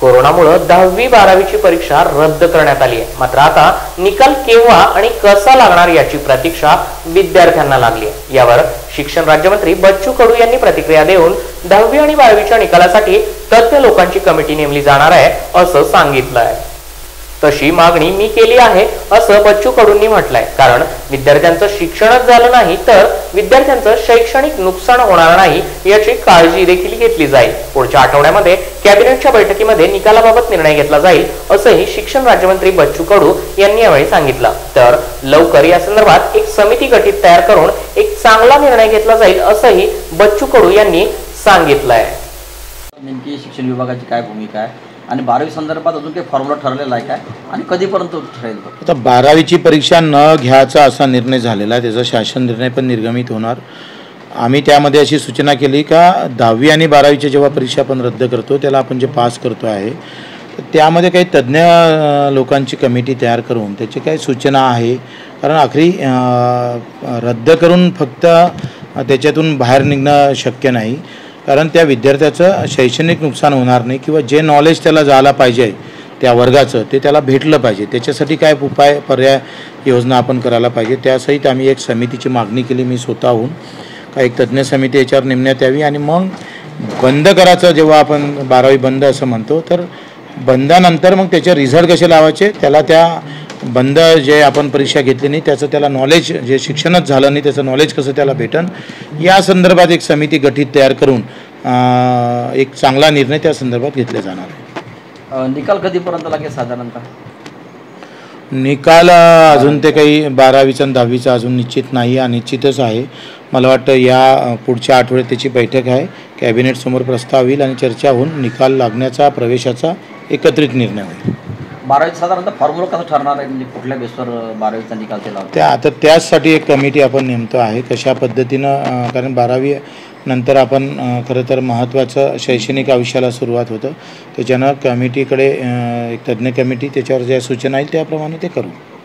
कोरोनामुळे 10वी-12वी ची परीक्षा रद्द करण्यात आली आहे। मात्र आता निकाल केव्हा आणि कसा लागणार याची प्रतीक्षा विद्यार्थ्यांना लागली आहे। यावर शिक्षण राज्यमंत्री बच्चू कडू यांनी प्रतिक्रिया देऊन 10वी आणि 12वी च्या निकालासाठी तज्ञ लोकांची कमिटी नेमली जाणार आहे असं सांगितलं आहे। तशी मागणी मी केली आहे असं बच्चू कडूंनी म्हटलंय, कारण विद्यार्थ्यांचं शिक्षणच झालं नाही तर विद्यार्थ्यांचं शैक्षणिक नुकसान होणार नाही याची काळजी देखील घेतली जाईल। पुढच्या आठवड्यामध्ये कॅबिनेटच्या बैठकीमध्ये निकालाबाबत निर्णय घेतला जाईल असंही शिक्षण राज्यमंत्री बच्चू कडू यांनी यावेळी सांगितलं। तर लवकर या संदर्भात एक समिती गठीत तयार करून एक चांगला निर्णय घेतला जाईल असंही बच्चू कडू यांनी सांगितलंय। नेमकी शिक्षण विभागाची काय भूमिका आहे आणि 12वी संदर्भात अजून काही फॉर्म्युला ठरलेला आहे काय आणि कधीपर्यंत ठरेल? आता 12वीची परीक्षा न घ्यायचा असा निर्णय झालेला आहे, त्याचा शासन निर्णय पण निर्गमित होणार। आम्ही त्यामध्ये अशी सूचना केली का 10वी आणि 12वीची जेव्हा परीक्षा आपण रद्द करतो त्याला आपण जे पास करतो आहे त्यामध्ये काही तज्ञ लोकांची कमिटी तयार करून त्याची काही सूचना आहे, कारण आखरी रद्द करून फक्त त्याच्यातून बाहेर निघणं शक्य नाही, कारण त्या विद्यार्थ्याचं शैक्षणिक नुकसान होणार नाही किंवा जे नॉलेज त्याला झालं पाहिजे त्या वर्गाचं ते त्याला भेटलं पाहिजे, त्याच्यासाठी काय उपाय पर्याय योजना आपण करायला पाहिजे। त्यासहित आम्ही एक समितीची मागणी केली मी स्वतःहून, का एक तज्ज्ञ समिती याच्यावर नेमण्यात यावी आणि मग बंद करायचं जेव्हा आपण 12वी बंद असं म्हणतो तर बंदानंतर मग त्याचे रिझल्ट कसे लावायचे, त्याला त्या बंद जे आपण परीक्षा घेतली नाही त्याचं त्याला नॉलेज जे शिक्षणच झालं नाही त्याचं नॉलेज कसं त्याला भेटन या संदर्भात एक समिती गठीत तयार करून एक चांगला निर्णय त्या संदर्भात घेतला जाणार आहे। निकाल कधीपर्यंत लागेल साधारणतः? निकाल अजून ते काही 12वीचा आणि 10वीचा अजून निश्चित नाही, अनिश्चितच आहे। मला वाटतं या पुढच्या आठवड्यात त्याची बैठक आहे, कॅबिनेटसमोर प्रस्ताव येईल आणि चर्चा होऊन निकाल लागण्याचा प्रवेशाचा एकत्रित निर्णय होईल। 12वी साधारणतः फॉर्म्युला कसा ठरणार आहे, म्हणजे कुठल्या बेसवर 12वीचा निकाल केला होता? आता त्यासाठी एक कमिटी आपण नेमतो आहे कशा पद्धतीनं, कारण 12वी नंतर आपण खरं तर महत्त्वाचं शैक्षणिक आयुष्याला सुरुवात होतं, त्याच्यानं कमिटीकडे एक तज्ज्ञ कमिटी त्याच्यावर ज्या सूचना येईल त्याप्रमाणे ते करू।